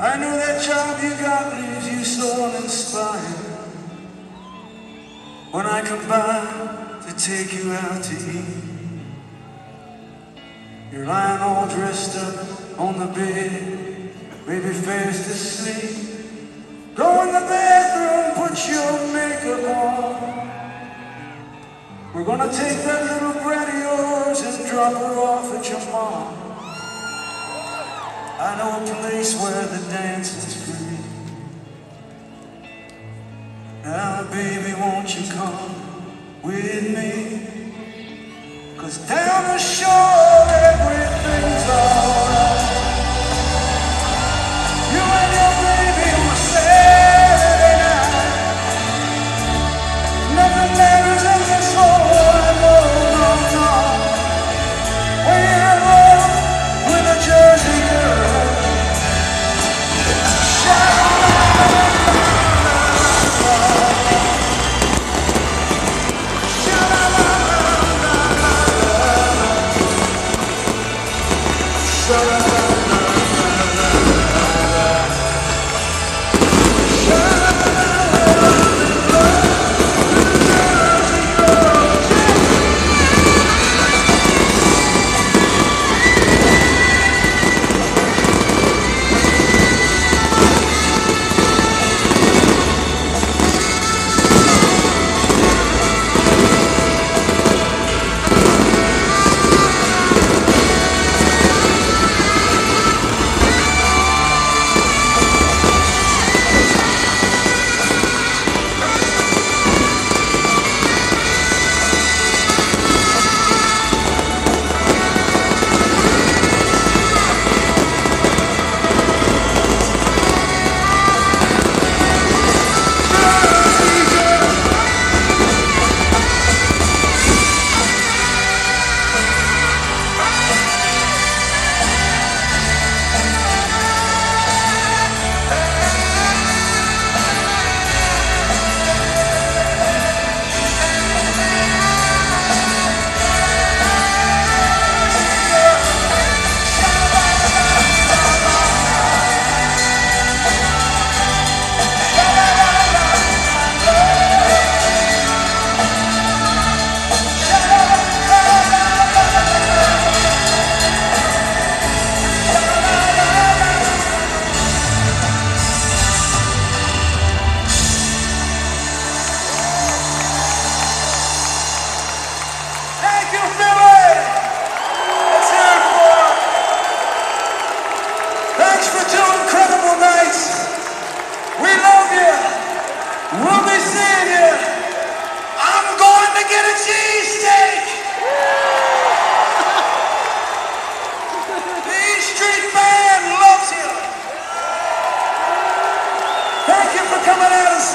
I know that job you got leaves you so uninspired. When I come by to take you out to eat, you're lying all dressed up on the bed, baby fast asleep. Go in the bathroom, put your makeup on. We're gonna take that little brat of yours and drop her off at your mom. I know a place where the dance is free. Now baby, won't you come with me? 'Cause down the shore everything's alright. You and your baby on a Saturday night. Nothing matters in this whole wide world, no, no. When you're in love with a Jersey girl. We'll be seeing you. I'm going to get a cheese.